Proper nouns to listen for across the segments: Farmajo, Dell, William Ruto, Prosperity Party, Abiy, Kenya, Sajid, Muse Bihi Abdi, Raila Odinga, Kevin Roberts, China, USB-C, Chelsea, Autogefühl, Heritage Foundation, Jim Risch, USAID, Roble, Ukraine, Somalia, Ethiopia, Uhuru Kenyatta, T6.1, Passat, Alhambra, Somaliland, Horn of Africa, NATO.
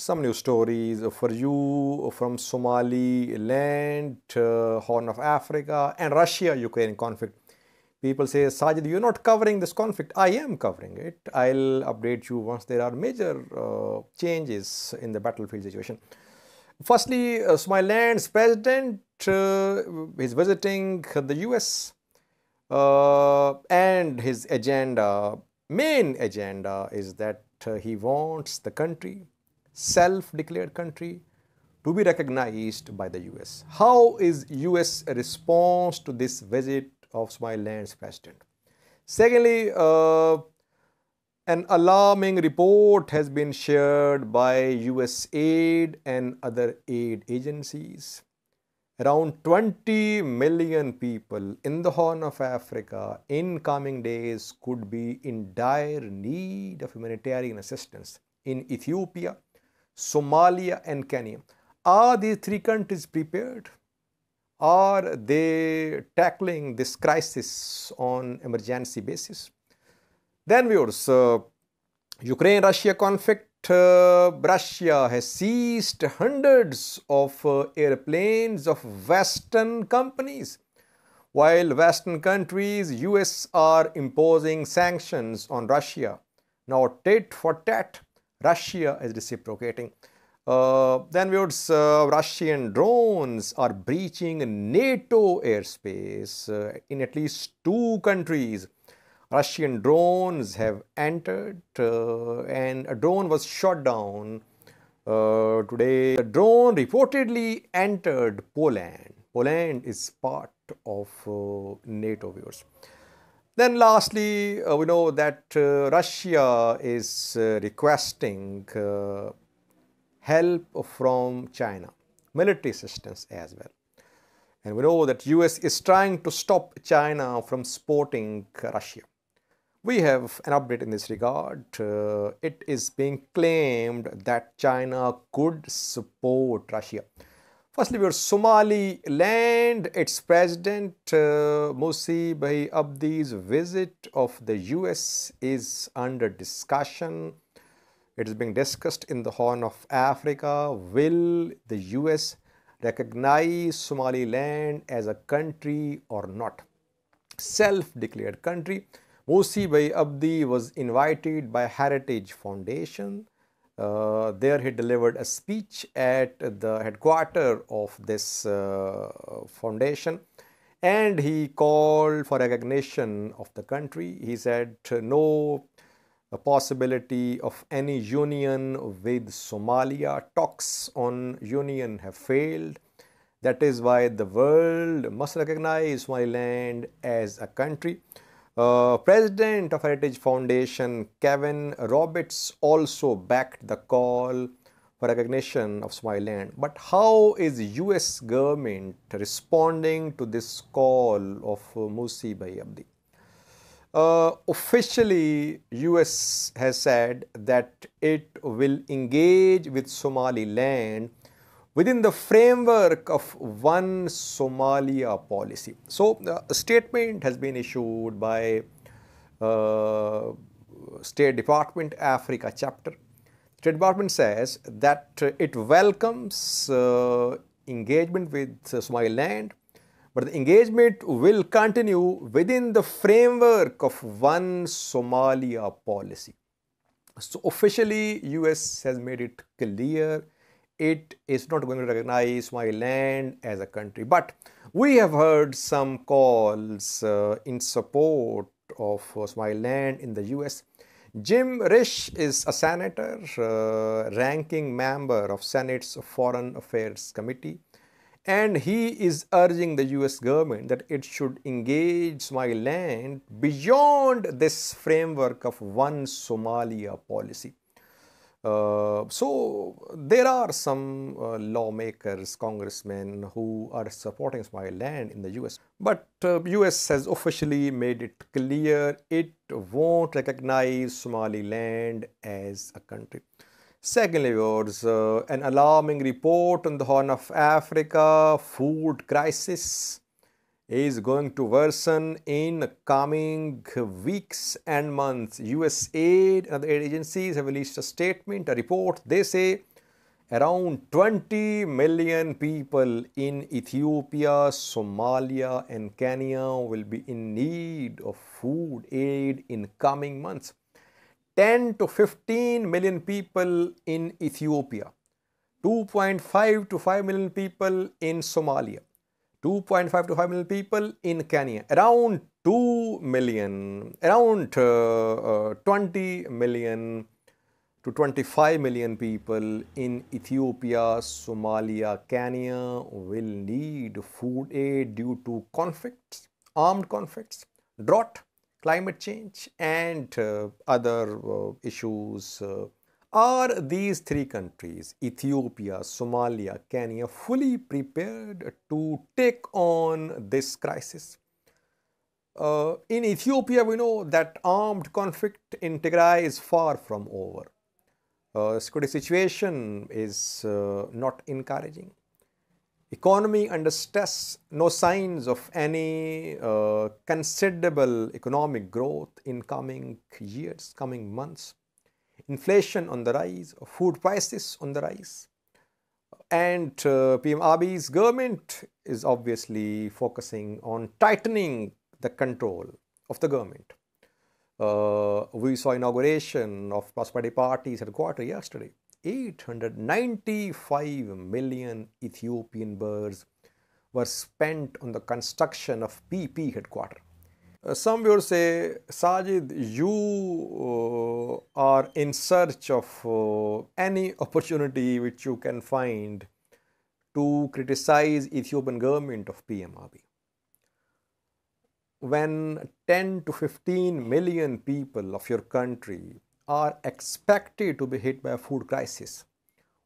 some news stories for you from Somaliland, Horn of Africa, and Russia-Ukraine conflict. People say, Sajid, you're not covering this conflict. I am covering it. I'll update you once there are major changes in the battlefield situation. Firstly, Somaliland's president is visiting the US, and his agenda, main agenda, is that he wants the country, self-declared country, to be recognized by the US. How is US response to this visit of Somaliland's president? Secondly, an alarming report has been shared by USAID and other aid agencies. Around 20 million people in the Horn of Africa in coming days could be in dire need of humanitarian assistance in Ethiopia, Somalia, and Kenya. Are these three countries prepared? Are they tackling this crisis on emergency basis? Then viewers, Ukraine-Russia conflict. Russia has seized hundreds of airplanes of Western companies, while Western countries, US, are imposing sanctions on Russia. Now tit for tat, Russia is reciprocating. Then viewers, Russian drones are breaching NATO airspace in at least two countries. Russian drones have entered, and a drone was shot down today. A drone reportedly entered Poland. Poland is part of NATO, viewers. Then lastly, we know that Russia is requesting help from China, military assistance as well. And we know that US is trying to stop China from supporting Russia. We have an update in this regard. It is being claimed that China could support Russia. Firstly, we are Somaliland. Its president, Muse Bihi Abdi's visit of the US is under discussion. It is being discussed in the Horn of Africa. Will the US recognize Somaliland as a country or not? Self-declared country. Muse Bihi Abdi was invited by Heritage Foundation. There he delivered a speech at the headquarters of this foundation, and he called for recognition of the country. He said no possibility of any union with Somalia. Talks on union have failed. That is why the world must recognize Somaliland as a country. President of Heritage Foundation, Kevin Roberts, also backed the call for recognition of Somaliland. But how is the US government responding to this call of Muse Bihi Abdi? Officially, US has said that it will engage with Somaliland within the framework of one Somalia policy. So, a statement has been issued by State Department Africa chapter. State Department says that it welcomes engagement with Somaliland, but the engagement will continue within the framework of one Somalia policy. So, officially, US has made it clear it is not going to recognize my land as a country. But we have heard some calls in support of my land in the US. Jim Risch is a senator, ranking member of Senate's Foreign Affairs Committee, and he is urging the US government that it should engage Somaliland beyond this framework of one Somalia policy. So there are some lawmakers, congressmen who are supporting Somaliland in the US. But US has officially made it clear it won't recognize Somaliland as a country. Secondly, viewers, an alarming report on the Horn of Africa. Food crisis is going to worsen in coming weeks and months. USAID and other aid agencies have released a statement, a report. They say Around 20 million people in Ethiopia, Somalia, and Kenya will be in need of food aid in coming months. 10 to 15 million people in Ethiopia, 2.5 to 5 million people in Somalia, 2.5 to 5 million people in Kenya, around 2 million, around 20 million to 25 million people in Ethiopia, Somalia, Kenya will need food aid due to conflicts, armed conflicts, drought, climate change, and other issues. Are these three countries, Ethiopia, Somalia, Kenya, fully prepared to take on this crisis? In Ethiopia, we know that armed conflict in Tigray is far from over. Security situation is not encouraging. Economy under stress, no signs of any considerable economic growth in coming years, coming months. Inflation on the rise, food prices on the rise. And PM Abiy's government is obviously focusing on tightening the control of the government. We saw inauguration of Prosperity Party's headquarters yesterday. 895 million Ethiopian birrs were spent on the construction of PP headquarters. Some viewers say, Sajid, you are in search of any opportunity which you can find to criticize Ethiopian government of PM Abiy. When 10 to 15 million people of your country are expected to be hit by a food crisis,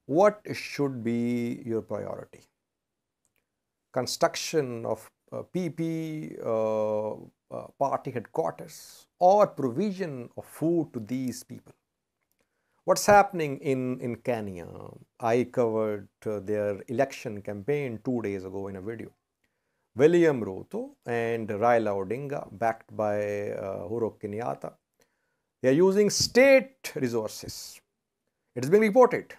what should be your priority? Construction of PP party headquarters or provision of food to these people? What's happening in Kenya? I covered their election campaign 2 days ago in a video. William Ruto and Raila Odinga, backed by Uhuru Kenyatta, they are using state resources. It has been reported.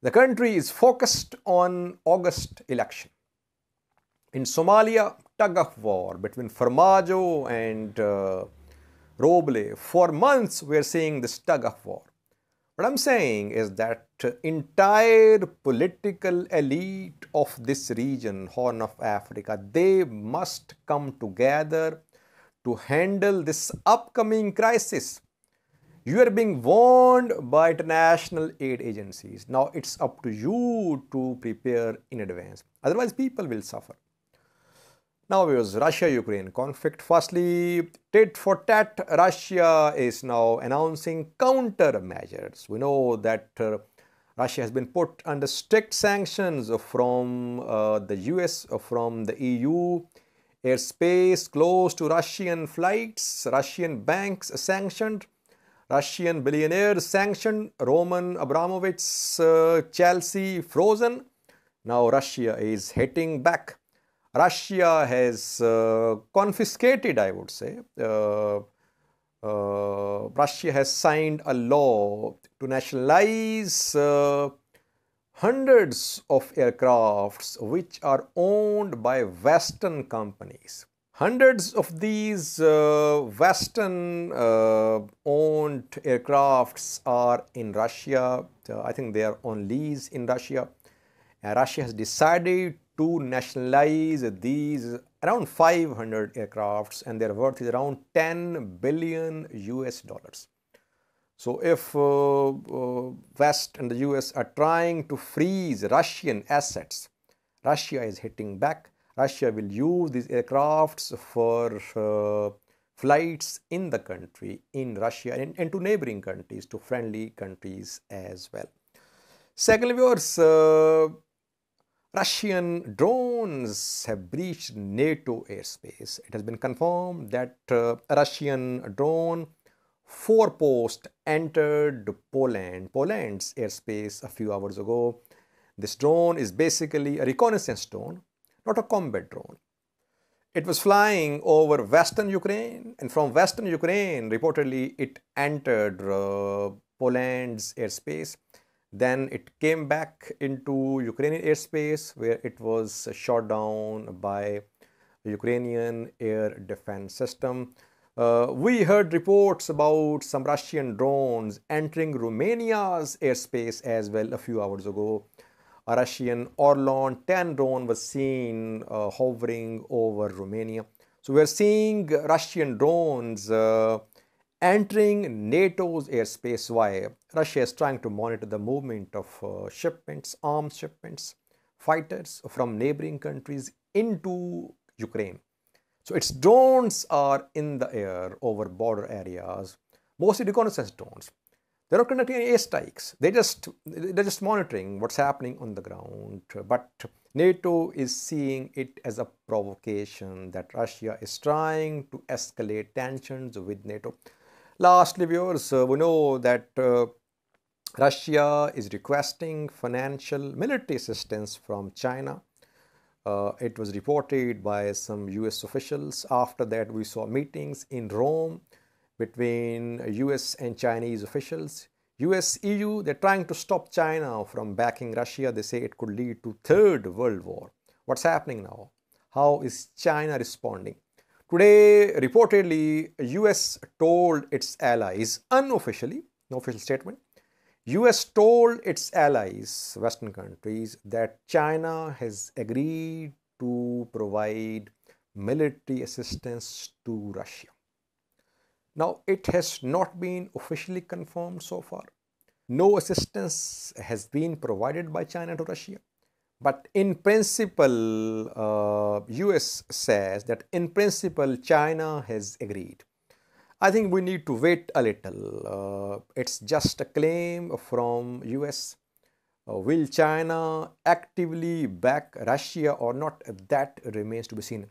The country is focused on August election. In Somalia, tug of war between Farmajo and Roble. For months, we are seeing this tug of war. What I'm saying is that entire political elite of this region, Horn of Africa, they must come together to handle this upcoming crisis. You are being warned by international aid agencies. Now it's up to you to prepare in advance. Otherwise, people will suffer. Now it was Russia-Ukraine conflict. Firstly, tit for tat, Russia is now announcing countermeasures. We know that Russia has been put under strict sanctions from the US, from the EU. Airspace closed to Russian flights, Russian banks sanctioned, Russian billionaires sanctioned, Roman Abramovich's Chelsea frozen. Now Russia is hitting back. Russia has confiscated, I would say, Russia has signed a law to nationalize hundreds of aircrafts which are owned by Western companies. Hundreds of these Western owned aircrafts are in Russia. I think they are on lease in Russia. Russia has decided to nationalize these around 500 aircrafts, and their worth is around $10 billion. So if West and the US are trying to freeze Russian assets, Russia is hitting back. Russia will use these aircrafts for flights in the country, in Russia, and to neighboring countries, to friendly countries as well. Secondly, viewers, Russian drones have breached NATO airspace. It has been confirmed that a Russian drone forepost entered Poland's airspace a few hours ago. This drone is basically a reconnaissance drone, not a combat drone. It was flying over Western Ukraine, and from Western Ukraine, reportedly, it entered Poland's airspace. Then it came back into Ukrainian airspace, where it was shot down by the Ukrainian air defense system. We heard reports about some Russian drones entering Romania's airspace as well a few hours ago. A Russian Orlan 10 drone was seen hovering over Romania. So we are seeing Russian drones entering NATO's airspace. Why? Russia is trying to monitor the movement of shipments, arms shipments, fighters from neighboring countries into Ukraine. So its drones are in the air over border areas, mostly reconnaissance drones. They're not conducting any airstrikes. They're just monitoring what's happening on the ground. But NATO is seeing it as a provocation that Russia is trying to escalate tensions with NATO. Lastly, viewers, we know that Russia is requesting financial military assistance from China. It was reported by some US officials. After that, we saw meetings in Rome between US and Chinese officials. US, EU, they're trying to stop China from backing Russia. They say it could lead to Third World War. What's happening now? How is China responding? Today, reportedly, US told its allies, unofficially, no official statement, US told its allies, Western countries, that China has agreed to provide military assistance to Russia. Now, it has not been officially confirmed so far. No assistance has been provided by China to Russia. But in principle, US says that in principle, China has agreed. I think we need to wait a little. It's just a claim from US. Will China actively back Russia or not? That remains to be seen.